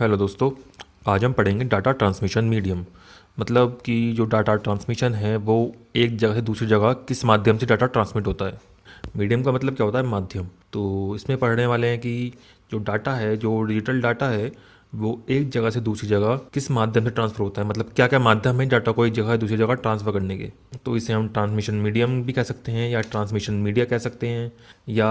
Hello दोस्तों, आज हम पढ़ेंगे डाटा ट्रांसमिशन मीडियम, मतलब कि जो डाटा ट्रांसमिशन है वो एक जगह से दूसरी जगह किस माध्यम से डाटा ट्रांसमिट होता है। मीडियम का मतलब क्या होता है? माध्यम। तो इसमें पढ़ने वाले हैं कि जो डाटा है, जो डिजिटल डाटा है, वो एक जगह से दूसरी जगह किस माध्यम से ट्रांसफ़र होता है, मतलब क्या क्या माध्यम है डाटा को एक जगह से दूसरी जगह ट्रांसफ़र करने के। तो इसे हम ट्रांसमिशन मीडियम भी कह सकते हैं, या ट्रांसमिशन मीडिया कह सकते हैं, या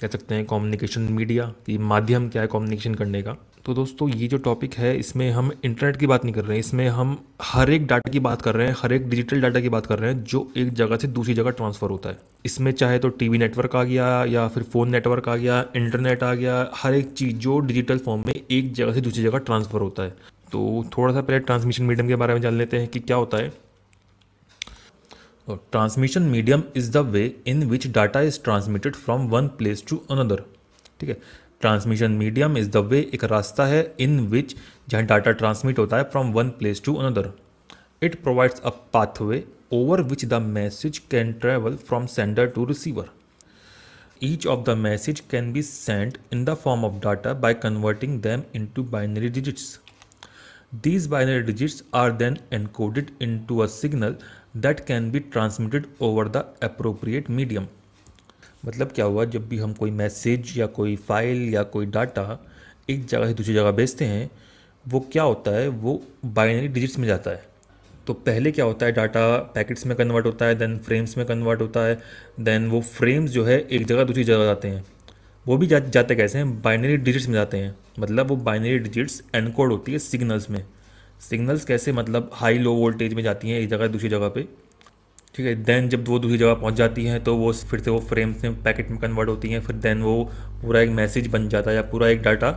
कह सकते हैं कम्युनिकेशन मीडिया, कि माध्यम क्या है कम्युनिकेशन करने का। तो दोस्तों ये जो टॉपिक है इसमें हम इंटरनेट की बात नहीं कर रहे हैं, इसमें हम हर एक डाटा की बात कर रहे हैं, हर एक डिजिटल डाटा की बात कर रहे हैं जो एक जगह से दूसरी जगह ट्रांसफ़र होता है। इसमें चाहे तो टीवी नेटवर्क आ गया, या फिर फ़ोन नेटवर्क आ गया, इंटरनेट आ गया, हर एक चीज़ जो डिजिटल फॉर्म में एक जगह से दूसरी जगह ट्रांसफ़र होता है। तो थोड़ा सा पहले ट्रांसमिशन मीडियम के बारे में जान लेते हैं कि क्या होता है। Transmission medium is the way in which data is transmitted from one place to another. ठीक है, transmission medium is the way एक रास्ता है, इन विच जहाँ डाटा ट्रांसमिट होता है from one place to another. It provides a pathway over which the message can travel from sender to receiver. Each of the message can be send in the form of data by converting them into binary digits. These binary digits are then encoded into a signal that can be transmitted over the appropriate medium. मतलब क्या हुआ, जब भी हम कोई message या कोई file या कोई डाटा एक जगह से दूसरी जगह भेजते हैं, वो क्या होता है, वो बाइनरी डिजिट्स में जाता है। तो पहले क्या होता है, डाटा पैकेट्स में कन्वर्ट होता है, देन फ्रेम्स में कन्वर्ट होता है, देन वो फ्रेम्स जो है एक जगह दूसरी जगह जाते हैं। वो भी जाते कैसे हैं, बाइनरी डिजिट्स में जाते हैं, मतलब वो बाइनरी डिजिट्स एनकोड होती है सिग्नल्स में। सिग्नल्स कैसे, मतलब हाई लो वोल्टेज में जाती हैं एक जगह दूसरी जगह पे। ठीक है, देन जब वो दूसरी जगह पहुंच जाती हैं तो वो फिर से वो फ्रेम्स में पैकेट में कन्वर्ट होती हैं, फिर देन वो पूरा एक मैसेज बन जाता है, या पूरा एक डाटा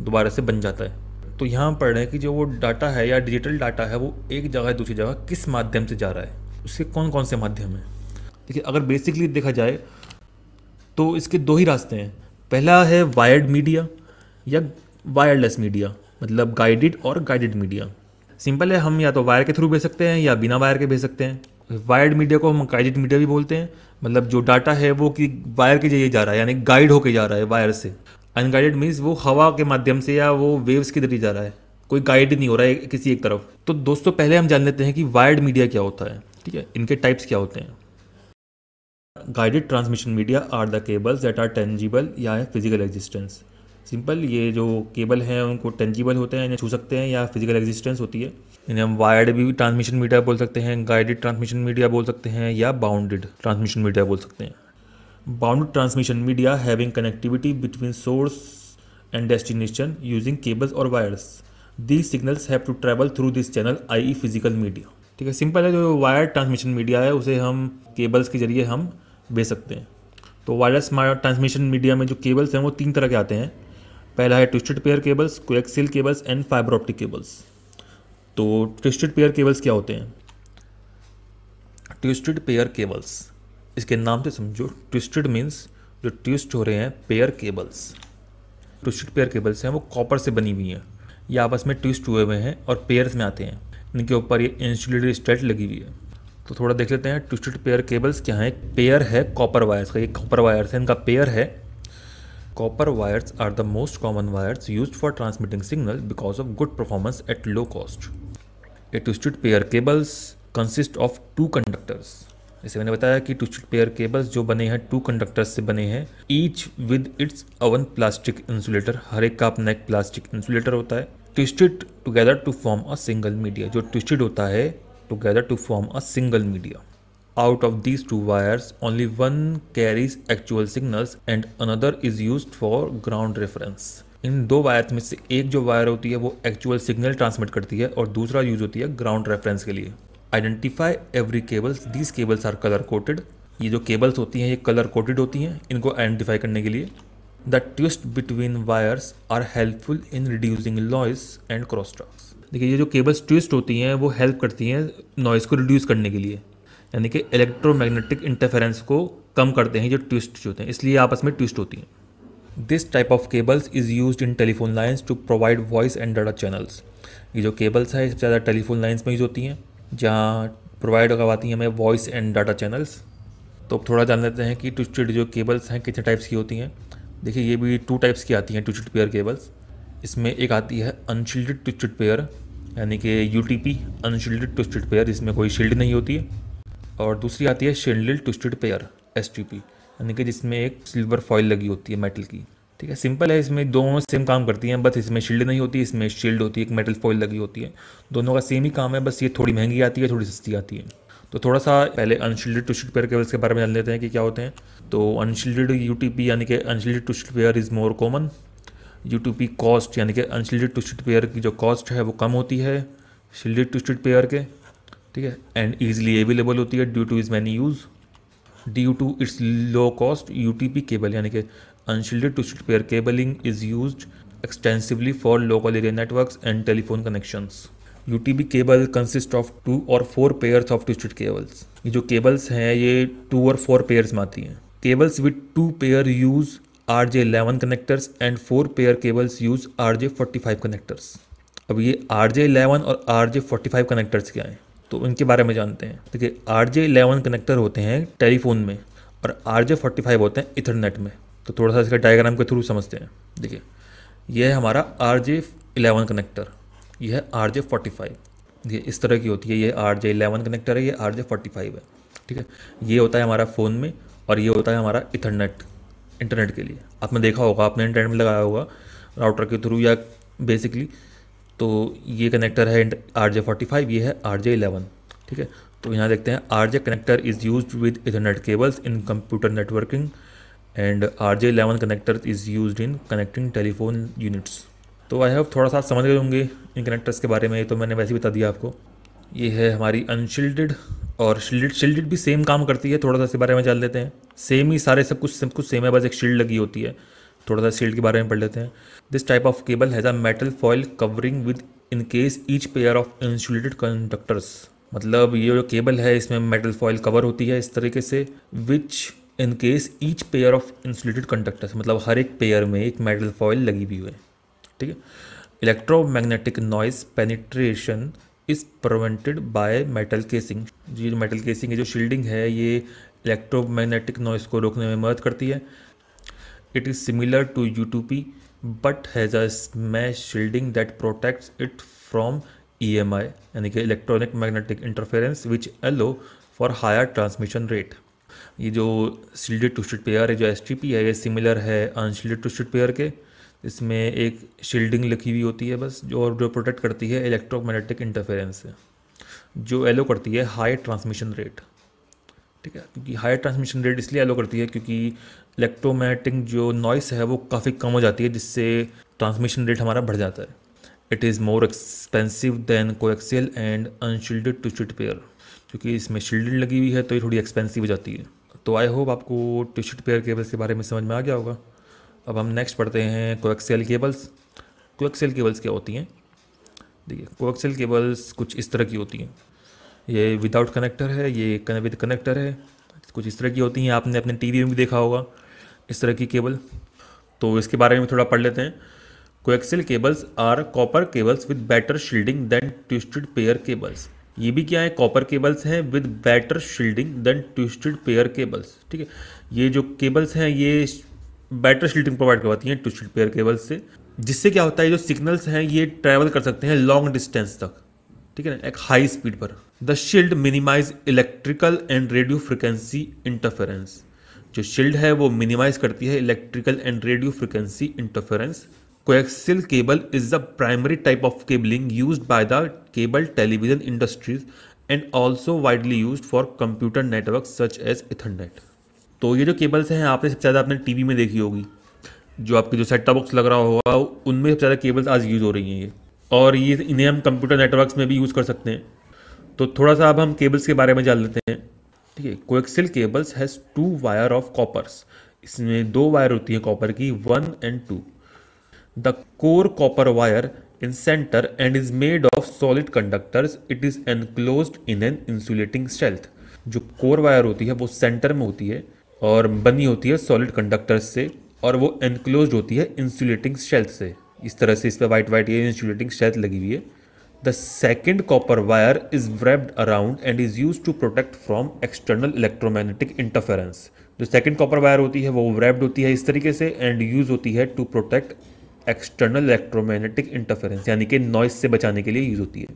दोबारा से बन जाता है। तो यहाँ पढ़ रहे हैं कि जो वो डाटा है या डिजिटल डाटा है वो एक जगह दूसरी जगह किस माध्यम से जा रहा है, उसके कौन कौन से माध्यम हैं। देखिए, अगर बेसिकली देखा जाए तो इसके दो ही रास्ते हैं। पहला है वायर्ड मीडिया या वायरलेस मीडिया, मतलब गाइडेड और गाइडेड मीडिया। सिंपल है, हम या तो वायर के थ्रू भेज सकते हैं या बिना वायर के भेज सकते हैं। वायर्ड मीडिया को हम गाइडेड मीडिया भी बोलते हैं, मतलब जो डाटा है वो कि वायर के जरिए जा रहा है, यानी गाइड होके जा रहा है वायर से। अनगाइडेड मीन्स वो हवा के माध्यम से या वो वेव्स के जरिए जा रहा है, कोई गाइड नहीं हो रहा है किसी एक तरफ। तो दोस्तों पहले हम जान लेते हैं कि वायर्ड मीडिया क्या होता है। ठीक है, इनके टाइप्स क्या होते हैं। Guided transmission media are the cables that are tangible या फिजिकल एग्जिस्टेंस। सिंपल, ये जो केबल हैं उनको टेंजिबल होते हैं, इन्हें छू सकते हैं, या फिजिकल एग्जिस्टेंस होती है। इन्हें हम वायर्ड भी ट्रांसमिशन मीडिया बोल सकते हैं, गाइडेड ट्रांसमिशन मीडिया बोल सकते हैं, या बाउंडेड ट्रांसमिशन मीडिया बोल सकते हैं। Bounded transmission media having connectivity between source and destination using cables और wires. These signals have to travel through this channel I physical media. ठीक है, सिंपल है, जो वायर ट्रांसमिशन मीडिया है उसे हम केबल्स के जरिए हम भेज सकते हैं। तो वायरलेस ट्रांसमिशन मीडिया में जो केबल्स हैं वो तीन तरह के आते हैं। पहला है twisted pair cables, coaxial cables and fibre optic cables. तो ट्विस्टेड पेयर केबल्स क्या होते हैं? ट्विस्टेड पेयर केबल्स, इसके नाम से समझो, ट्विस्टेड मीन्स जो ट्विस्ट हो रहे हैं, pair cables. Twisted pair cables हैं वो कॉपर से बनी हुई हैं, ये आपस में ट्विस्ट हुए हुए हैं और पेयर्स में आते हैं। इनके ऊपर ये इंसुलेटेड स्ट्रेट लगी हुई है। तो थोड़ा देख लेते हैं ट्विस्टेड पेयर केबल्स क्या हैं। पेयर है कॉपर वायर्स का, ये कॉपर वायर्स है, इनका पेयर है। Copper wires are the most common wires used for transmitting signal because of good performance at low cost. A twisted pair cables consist of two conductors. जैसे मैंने बताया कि twisted pair cables जो बने हैं टू कंडक्टर्स से बने हैं, each with its own plastic insulator. हर एक का अपना एक प्लास्टिक इंसुलेटर होता है। Twisted together to form a single media, जो ट्विस्टेड होता है together to form a single media. Out of these two wires only one carries actual signals and another is used for ground reference. इन दो wires में से एक जो wire होती है वो एक्चुअल सिग्नल ट्रांसमिट करती है और दूसरा यूज होती है ग्राउंड रेफरेंस के लिए। Identify every cables, these cables are colour coated. ये जो केबल्स होती हैं ये कलर कोटेड होती हैं, इनको आइडेंटिफाई करने के लिए। The twist between wires are helpful in reducing noise and cross talks. देखिए, ये जो केबल्स ट्विस्ट होती हैं वो हेल्प करती हैं नॉइस को रिड्यूस करने के लिए, यानी कि इलेक्ट्रोमैग्नेटिक इंटरफेरेंस को कम करते हैं जो ट्विस्ट होते हैं, इसलिए आपस में ट्विस्ट होती हैं। This type of cables is used in telephone lines to provide voice and data channels. ये जो केबल्स है सबसे ज़्यादा टेलीफोन लाइन्स में यूज होती हैं, जहाँ प्रोवाइड करवाती हैं हमें वॉइस एंड डाटा चैनल्स। तो अब थोड़ा जान लेते हैं कि ट्विस्टेड जो केबल्स हैं कितने टाइप्स की होती हैं। देखिए, ये भी टू टाइप्स की आती हैं ट्विस्टेड पेयर केबल्स। इसमें एक आती है अनशील्डेड ट्विस्टेड पेयर, यानी कि यूटीपी अनशील्डेड ट्विस्टेड पेयर, इसमें कोई शील्ड नहीं होती है। और दूसरी आती है शील्डेड ट्विस्टेड पेयर एसटीपी, यानी कि जिसमें एक सिल्वर फॉइल लगी होती है मेटल की। ठीक है, सिंपल है, इसमें दोनों सेम काम करती हैं, बस इसमें शील्ड नहीं होती, इसमें शील्ड होती है, एक मेटल फॉइल लगी होती है, दोनों का सेम ही काम है, बस ये थोड़ी महंगी आती है, थोड़ी सस्ती आती है। तो थोड़ा सा पहले अनशील्डेड ट्विस्टेड पेयर केबल्स के बारे में जान लेते हैं कि क्या होते हैं। तो अनशील्डेड यूटीपी यानी कि unshielded twisted pair is more common. UTP cost यानी कि अनशील्डेड ट्विस्टेड पेयर की जो कॉस्ट है वो कम होती है शील्डेड ट्विस्टेड पेयर के। ठीक है, एंड ईजिली अवेलेबल होती है due to is many use. Due to its low cost UTP cable यानी कि unshielded twisted pair cabling is used extensively for local area networks and telephone connections. UTP cable consist of 2 और 4 pairs of twisted cables. ये जो cables हैं ये 2 और 4 pairs में आती हैं। Cables with 2 pair use RG11 connectors and 4 pair cables use RG45 connectors. अब ये RG11 और RG45 कनेक्टर्स क्या हैं तो उनके बारे में जानते हैं। देखिए, RG11 कनेक्टर होते हैं टेलीफोन में और RG45 होते हैं इथरनेट में। तो थोड़ा सा इसका डायग्राम के थ्रू समझते हैं। देखिए, यह है हमारा RG11 कनेक्टर, यह है RG45, ये इस तरह की होती है। ये RG11 कनेक्टर है, ये RG45 है। ठीक है, ये होता है हमारा फ़ोन में और ये होता है हमारा इथरनेट, इंटरनेट के लिए। आपने देखा होगा, आपने इंटरनेट में लगाया होगा राउटर के थ्रू या बेसिकली। तो ये कनेक्टर है RJ45, ये है RJ11। ठीक है, तो यहाँ देखते हैं RJ connector is used with ethernet cables in computer networking and RJ11 connector is used in connecting telephone units. तो आई होप थोड़ा सा समझ गए होंगे इन कनेक्टर्स के बारे में, तो मैंने वैसे ही बता दिया आपको। ये है हमारी अनशील्डेड और शील्डेड भी सेम काम करती है, थोड़ा सा इसके बारे में जान लेते हैं। सेम ही सारे सब कुछ सेम है, बस एक शील्ड लगी होती है। थोड़ा सा शील्ड के बारे में पढ़ लेते हैं। This type of cable has a metal foil covering with in case each pair of insulated conductors. मतलब ये जो केबल है इसमें मेटल फॉइल कवर होती है इस तरीके से, which in case each pair of insulated conductors, मतलब हर एक पेयर में एक मेटल फॉइल लगी हुई है। ठीक है, electromagnetic noise penetration is prevented by metal casing. ये जो मेटल केसिंग है, जो शील्डिंग है, ये इलेक्ट्रोमैग्नेटिक नॉइस को रोकने में मदद करती है। It is similar to UTP but has a smash shielding that protects it from EMI यानी कि electronic magnetic interference which allow for higher transmission rate. ये जो शील्डेड ट्विस्टेड पेयर है, जो STP है, ये सिमिलर है अनशील्डेड ट्विस्टेड पेयर के। इसमें एक शील्डिंग लिखी हुई होती है बस, जो प्रोटेक्ट करती है इलेक्ट्रोमैग्नेटिक इंटरफेरेंस से, जो एलो करती है हाई ट्रांसमिशन रेट। ठीक है, क्योंकि हाई ट्रांसमिशन रेट इसलिए एलो करती है क्योंकि इलेक्ट्रोमैग्नेटिक जो नॉइस है वो काफ़ी कम हो जाती है, जिससे ट्रांसमिशन रेट हमारा बढ़ जाता है। It is more expensive than coaxial and unshielded twisted pair, क्योंकि इसमें शील्डेड लगी हुई है तो ये थोड़ी एक्सपेंसिव हो जाती है। तो आई होप आपको ट्विस्टेड पेयर केबल्स के बारे में समझ में आ गया होगा। अब हम नेक्स्ट पढ़ते हैं कोएक्सियल केबल्स। कोएक्सियल केबल्स क्या होती हैं? देखिए, कोएक्सियल केबल्स कुछ इस तरह की होती हैं। ये विदाउट कनेक्टर है, ये विद कनेक्टर है, कुछ इस तरह की होती हैं। आपने अपने टीवी में भी देखा होगा इस तरह की केबल। तो इसके बारे में थोड़ा पढ़ लेते हैं। Coaxial cables are copper cables with better shielding than twisted pair cables. ये भी क्या है, कॉपर केबल्स हैं with better shielding than twisted pair cables. ठीक है, ये जो केबल्स हैं ये बेटर शील्डिंग प्रोवाइड करवाती हैं ट्विस्टेड पेयर केबल्स से, जिससे क्या होता है, जो सिग्नल्स हैं ये ट्रैवल कर सकते हैं लॉन्ग डिस्टेंस तक। ठीक है ना, एक हाई स्पीड पर। The shield minimise electrical and radio frequency interference. जो शील्ड है वो मिनिमाइज करती है electrical and radio frequency interference. Coaxial cable is the primary type of cabling used by the cable television industries and also widely used for computer network such as ethernet. तो ये जो cables हैं आपने सबसे ज़्यादा अपने टीवी में देखी होगी, जो आपके जो सेट टॉप बॉक्स लग रहा होगा उनमें सबसे ज़्यादा केबल्स आज यूज़ हो रही हैं ये, और ये इन्हें हम कंप्यूटर नेटवर्क्स में भी यूज़ कर सकते हैं। तो थोड़ा सा अब हम केबल्स के बारे में जान लेते हैं। ठीक है, coaxial cables has 2 wire of coppers. इसमें 2 वायर होती हैं कॉपर की, 1 and 2। The core copper wire in centre and is made of solid conductors. It is enclosed in an insulating sheath. जो कोर वायर होती है वो सेंटर में होती है और बनी होती है सॉलिड कंडक्टर्स से, और वो एनक्लोज्ड होती है इंसुलेटिंग शेल्थ से। इस तरह से इस पर वाइट ये इंसुलेटिंग शेल्थ लगी हुई है। The second copper wire is wrapped around and is used to protect from external electromagnetic interference. जो सेकंड कॉपर वायर होती है वो व्रैप्ड होती है इस तरीके से एंड यूज होती है to protect external electromagnetic interference यानी कि नॉइस से बचाने के लिए यूज़ होती है।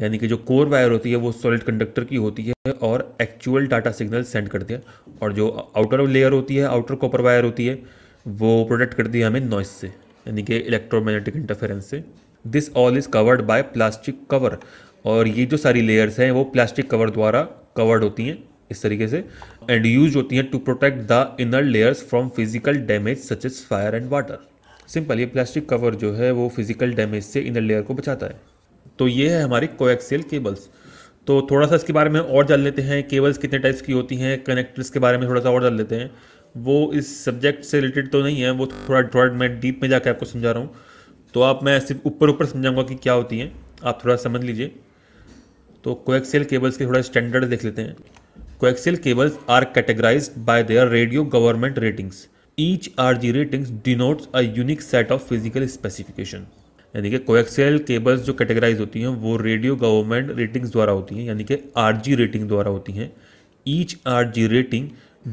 यानी कि जो कोर वायर होती है वो सॉलिड कंडक्टर की होती है और एक्चुअल डाटा सिग्नल सेंड करती है, और जो आउटर लेयर होती है, आउटर कॉपर वायर होती है, वो प्रोटेक्ट करती है हमें नॉइस से यानी कि इलेक्ट्रोमैग्नेटिक इंटरफेरेंस से। This all is covered by plastic cover, और ये जो सारी लेयर्स हैं वो प्लास्टिक कवर द्वारा कवर्ड होती हैं इस तरीके से, एंड यूज होती हैं to protect the inner layers from physical damage such as fire and water. Simple, ये प्लास्टिक कवर जो है वो फिजिकल डैमेज से इनर लेयर को बचाता है। तो ये है हमारी कोएक्सियल केबल्स। तो थोड़ा सा इसके बारे में और जान लेते हैं, केबल्स कितने टाइप्स की होती हैं, कनेक्टर्स के बारे में थोड़ा सा और जान लेते हैं। वो इस सब्जेक्ट से रिलेटेड तो नहीं है, वो थोड़ा मैं डीप में जाकर आपको समझा रहा हूँ, तो आप मैं सिर्फ ऊपर समझाऊँगा कि क्या होती हैं, आप थोड़ा समझ लीजिए। तो कोएक्सियल केबल्स के थोड़ा स्टैंडर्ड देख लेते हैं। Coaxial cables are categorised by their radio government ratings. Each RG ratings denotes a unique set of physical specification. यानी कि कोएक्सियल केबल्स जो कैटेगराइज होती हैं वो रेडियो गवर्नमेंट रेटिंग्स द्वारा होती हैं, यानी कि आरजी रेटिंग द्वारा होती हैं। Each RG rating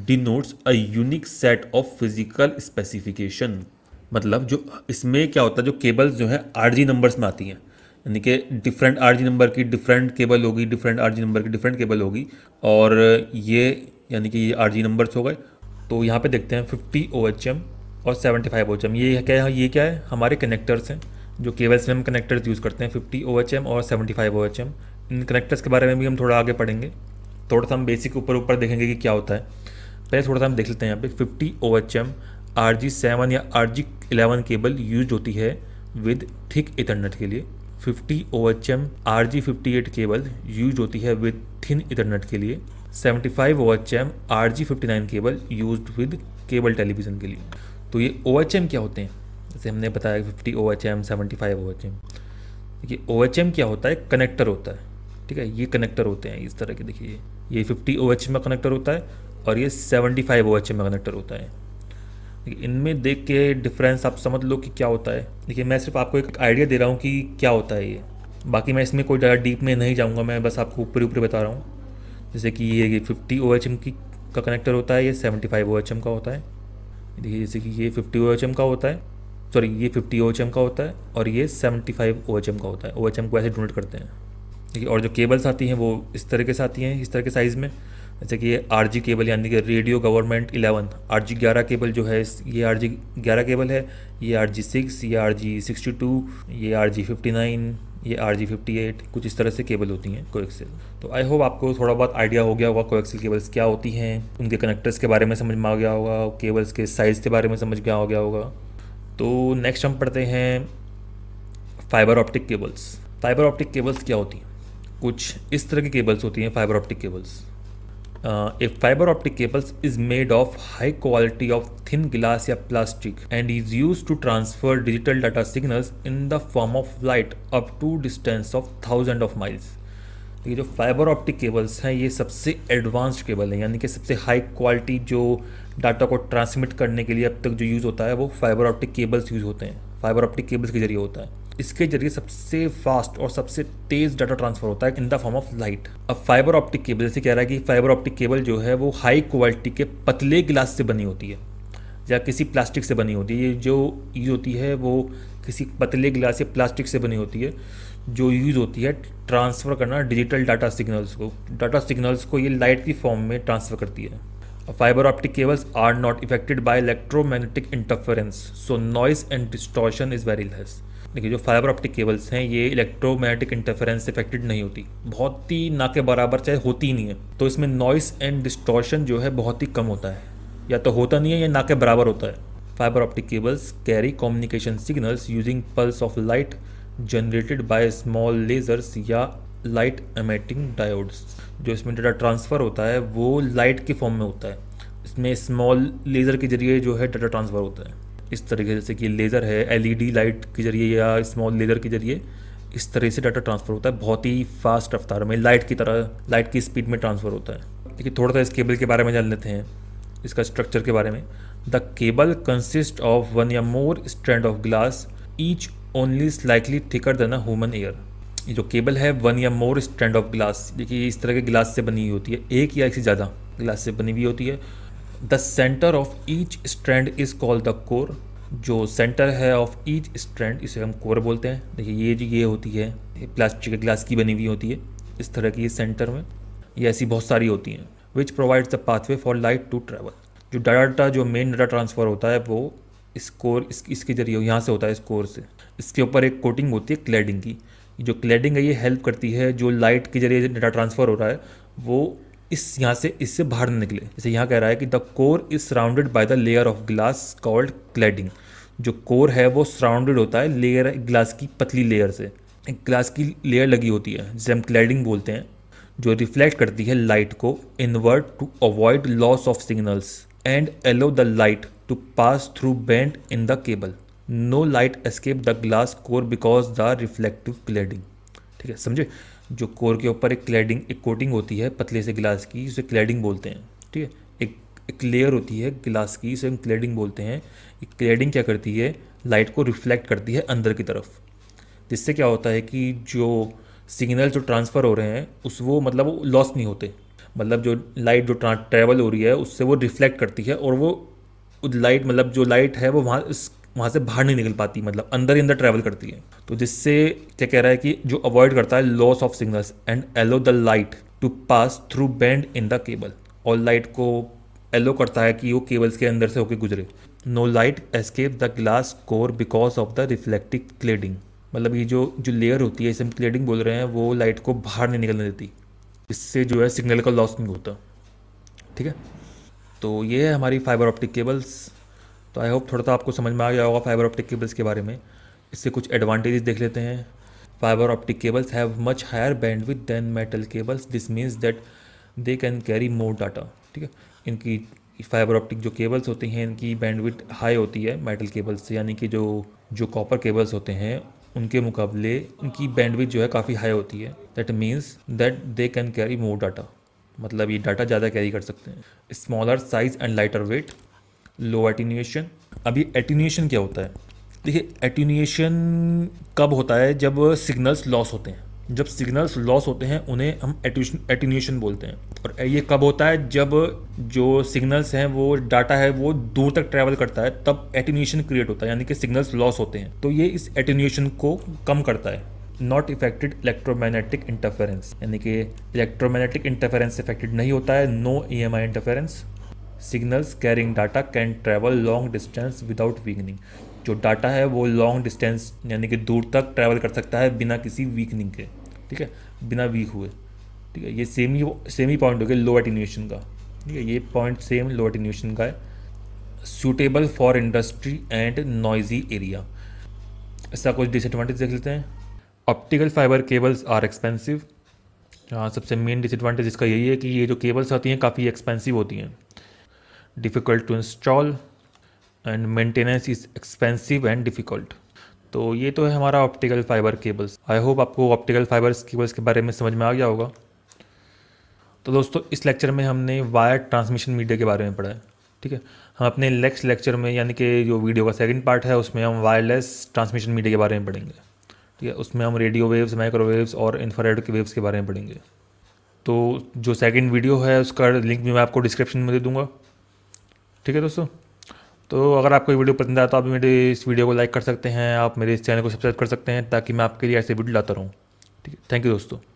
denotes a unique set of physical specification, मतलब जो इसमें क्या होता है, जो केबल्स जो है आरजी नंबर्स में आती हैं, यानी कि डिफरेंट आरजी नंबर की डिफरेंट केबल होगी, डिफरेंट आरजी नंबर की डिफरेंट केबल होगी, और ये यानी कि ये आरजी नंबर्स हो गए। तो यहाँ पे देखते हैं 50 OHM और 75 OHM, ये क्या है हमारे कनेक्टर्स हैं, जो केबल्स में हम कनेक्टर्स यूज़ करते हैं 50 OHM और 75 OHM। इन कनेक्टर्स के बारे में भी हम थोड़ा आगे पढ़ेंगे, थोड़ा सा हम बेसिक ऊपर देखेंगे कि क्या होता है। पहले थोड़ा सा हम देख लेते हैं यहाँ पे 50 OHM RG7 या RG11 केबल यूज होती है विद थिक इथरनेट के लिए। 50 OHM RG58 केबल यूज होती है विद थिन इथरनेट के लिए। 75 OHM RG59 cable used with cable television के लिए। तो ये OHM क्या होते हैं, जैसे हमने बताया 50 OHM, 75 OHM। देखिए OHM क्या होता है, कनेक्टर होता है, ठीक है, ये कनेक्टर होते हैं इस तरह के। देखिए ये 50 OHM में कनेक्टर होता है और ये 75 OHM में कनेक्टर होता है। इनमें देख के डिफरेंस आप समझ लो कि क्या होता है। देखिए मैं सिर्फ आपको एक आइडिया दे रहा हूँ कि क्या होता है ये, बाकी मैं इसमें कोई ज़्यादा डीप में नहीं जाऊँगा, मैं बस आपको ऊपर बता रहा हूँ। जैसे कि ये 50 OHM का कनेक्टर होता है, ये 75 OHM का होता है। देखिए जैसे कि ये 50 OHM का होता है, सॉरी ये 50 OHM का होता है और ये 75 OHM का होता है। OHM को ऐसे डोनेट करते हैं। देखिए और जो केबल्स आती हैं वो इस तरीके से आती हैं, इस तरह के साइज़ में। जैसे कि ये आरजी केबल यानी कि रेडियो गवर्नमेंट 11, RG11 केबल जो है, ये RG11 केबल है, ये RG6, ये RG62, ये RG59, ये RG58, कुछ इस तरह से केबल होती हैं कोएक्सियल। तो आई होप आपको थोड़ा बहुत आइडिया हो गया होगा कोएक्सियल केबल्स क्या होती हैं, उनके कनेक्टर्स के बारे में समझ में आ गया होगा, केबल्स के साइज़ के बारे में समझ में आ गया होगा। तो नेक्स्ट हम पढ़ते हैं fibre optic cables. Fibre optic cables क्या होती हैं, कुछ इस तरह की केबल्स होती हैं fibre optic cables. A fiber optic cables is made of high quality of thin glass या plastic and is used to transfer digital data signals in the form of light up to distance of thousands of miles। देखिए जो fibre optic cables हैं ये सबसे advanced cable हैं, यानी कि सबसे हाई क्वालिटी जो डाटा को ट्रांसमिट करने के लिए अब तक जो यूज़ होता है वो फाइबर ऑप्टिक केबल्स यूज़ होते हैं, फाइबर ऑप्टिक केबल्स के जरिए होता है। इसके जरिए सबसे फास्ट और सबसे तेज डाटा ट्रांसफर होता है in the form of light. अब फाइबर ऑप्टिक केबल जैसे कह रहा है कि फाइबर ऑप्टिक केबल जो है वो हाई क्वालिटी के पतले ग्लास से बनी होती है या किसी प्लास्टिक से बनी होती है। ये जो यूज़ होती है वो किसी पतले ग्लास या प्लास्टिक से बनी होती है, जो यूज़ होती है ट्रांसफ़र करना डिजिटल डाटा सिग्नल्स को। डाटा सिग्नल्स को ये लाइट की फॉर्म में ट्रांसफ़र करती है। Fibre optic cables are not affected by electromagnetic interference, so noise and distortion is very less. देखिए जो फाइबर ऑप्टिक केबल्स हैं ये इलेक्ट्रोमैग्नेटिक इंटरफेरेंस से इफेक्टेड नहीं होती, बहुत ही ना के बराबर चाहे होती ही नहीं है। तो इसमें नॉइस एंड डिस्टॉर्शन जो है बहुत ही कम होता है, या तो होता नहीं है या ना के बराबर होता है। Fibre optic cables carry communication signals using pulse of light generated by small lasers या लाइट एमिटिंग डायोड्स। जो इसमें डाटा ट्रांसफ़र होता है वो लाइट के फॉर्म में होता है, इसमें स्मॉल लेज़र के जरिए जो है डाटा ट्रांसफ़र होता है इस तरीके से। जैसे कि लेज़र है LED लाइट के जरिए या स्मॉल लेज़र के जरिए इस तरह से डाटा ट्रांसफ़र होता है, बहुत ही फास्ट रफ्तार में लाइट की तरह, लाइट की स्पीड में ट्रांसफ़र होता है। देखिए थोड़ा सा इस केबल के बारे में जान लेते हैं, इसका स्ट्रक्चर के बारे में। The cable consist of one या more strand of glass, each only slightly thicker than a human year. ये जो केबल है वन या मोर स्ट्रैंड ऑफ ग्लास, देखिए इस तरह के ग्लास से बनी हुई होती है, एक या एक से ज़्यादा ग्लास से बनी हुई होती है। The centre of each strand is called the core. जो सेंटर है ऑफ ईच स्ट्रैंड, इसे हम कोर बोलते हैं। देखिए ये होती है प्लास्टिक ग्लास की बनी हुई होती है इस तरह की, सेंटर में ये ऐसी बहुत सारी होती हैं। Which provides the pathway for light to travel. जो डाटा मेन डाटा ट्रांसफ़र होता है वो इस कोर इसके जरिए यहाँ से होता है, इस कोर से। इसके ऊपर एक कोटिंग होती है क्लैडिंग की। जो क्लैडिंग है ये हेल्प करती है, जो लाइट के जरिए डाटा ट्रांसफ़र हो रहा है वो इस यहाँ से इससे बाहर निकले। जैसे यहाँ कह रहा है कि the core is surrounded by the layer of glass called cladding. जो कोर है वो सराउंडेड होता है लेयर ग्लास की, पतली लेयर से, एक ग्लास की लेयर लगी होती है जिसे हम क्लैडिंग बोलते हैं, जो रिफ्लेक्ट करती है लाइट को inward to avoid loss of signals and allow the light to pass through band in the cable. No light escape the glass core because the reflective cladding. ठीक है, समझे? जो कोर के ऊपर एक क्लैडिंग, एक कोटिंग होती है पतले से ग्लास की, उसे क्लैडिंग बोलते हैं। ठीक है, एक लेयर होती है ग्लास की, उसे हम क्लैडिंग बोलते हैं। क्लैडिंग क्या करती है, लाइट को रिफ्लेक्ट करती है अंदर की तरफ, जिससे क्या होता है कि जो सिग्नल जो ट्रांसफ़र हो रहे हैं उस वो मतलब वो लॉस नहीं होते। मतलब जो लाइट जो ट्रैवल हो रही है उससे वो रिफ्लेक्ट करती है और वो लाइट मतलब जो लाइट है वो वहाँ से बाहर नहीं निकल पाती, मतलब अंदर ही अंदर ट्रैवल करती है। तो जिससे क्या कह रहा है कि जो अवॉइड करता है loss of signals and allow the light to pass through band in the cable, और लाइट को एलो करता है कि वो केबल्स के अंदर से होके गुजरे। No light escape the glass core because of the reflective cladding. मतलब ये जो लेयर होती है इसे हम क्लैडिंग बोल रहे हैं, वो लाइट को बाहर नहीं निकलने देती, इससे जो है सिग्नल का लॉस नहीं होता। ठीक है, तो ये है हमारी फाइबर ऑप्टिक केबल्स। तो आई होप थोड़ा सा आपको समझ में आ गया होगा फाइबर ऑप्टिक केबल्स के बारे में। इससे कुछ एडवांटेजेस देख लेते हैं। Fibre optic cables have much higher bandwidth than metal cables, this means that they can carry more data. ठीक है, इनकी फाइबर ऑप्टिक जो केबल्स होती हैं इनकी बैंडविड्थ हाई होती है मेटल केबल्स से, यानी कि जो कॉपर केबल्स होते हैं उनके मुकाबले उनकी बैंडविड्थ जो है काफ़ी हाई होती है। That means that they can carry more data, मतलब ये डाटा ज़्यादा कैरी कर सकते हैं। Smaller size and lighter weight. Low attenuation. अभी एटीन्यूएशन क्या होता है? देखिए एटीन्यूएशन कब होता है, जब सिग्नल्स लॉस होते हैं। जब सिग्नल्स लॉस होते हैं उन्हें हम एटीन्यूएशन बोलते हैं। और ये कब होता है, जब जो सिग्नल्स हैं वो डाटा है वो दूर तक ट्रैवल करता है, तब एटीन्यूएशन क्रिएट होता है, यानी कि सिग्नल्स लॉस होते हैं। तो ये इस एटीन्यूएशन को कम करता है। नॉट इफेक्टेड इलेक्ट्रोमैग्नेटिक इंटरफेरेंस, यानी कि इलेक्ट्रोमैग्नेटिक इंटरफेरेंस इफेक्टेड नहीं होता है। No EMI interference. Signals carrying data can travel long distance without weakening. जो डाटा है वो लॉन्ग डिस्टेंस यानी कि दूर तक ट्रैवल कर सकता है बिना किसी वीकनिंग के। ठीक है, बिना वीक हुए। ठीक है, ये सेम ही पॉइंट हो गया लो एटीन्यूएशन का। ठीक है, ये पॉइंट सेम लो एटीन्यूएशन का है। Suitable for industry and noisy area. इसका कुछ डिसएडवांटेज देख लेते हैं। Optical fibre cables are expensive. हाँ, सबसे मेन डिसएडवांटेज इसका यही है कि ये जो केबल्स होती हैं काफ़ी एक्सपेंसिव होती हैं। Difficult to install and maintenance is expensive and difficult. तो ये तो है हमारा optical fibre cables. I hope आपको ऑप्टिकल फाइबर केबल्स के बारे में समझ में आ गया होगा। तो दोस्तों, इस लेक्चर में हमने वायर ट्रांसमिशन मीडिया के बारे में पढ़ा है। ठीक है, हम अपने नेक्स्ट लेक्चर में यानी कि जो वीडियो का सेकंड पार्ट है उसमें हम वायरलेस ट्रांसमिशन मीडिया के बारे में पढ़ेंगे। ठीक है, उसमें हम रेडियो वेव्स, माइक्रोवेव्स और इंफ्रारेड के वेव्स के बारे में पढ़ेंगे। तो जो सेकंड वीडियो है उसका लिंक भी मैं आपको डिस्क्रिप्शन में दे दूँगा। ठीक है दोस्तों, तो अगर आपको ये वीडियो पसंद आया तो आप मेरे इस वीडियो को लाइक कर सकते हैं, आप मेरे इस चैनल को सब्सक्राइब कर सकते हैं ताकि मैं आपके लिए ऐसे वीडियो लाता रहूँ। ठीक है, थैंक यू दोस्तों।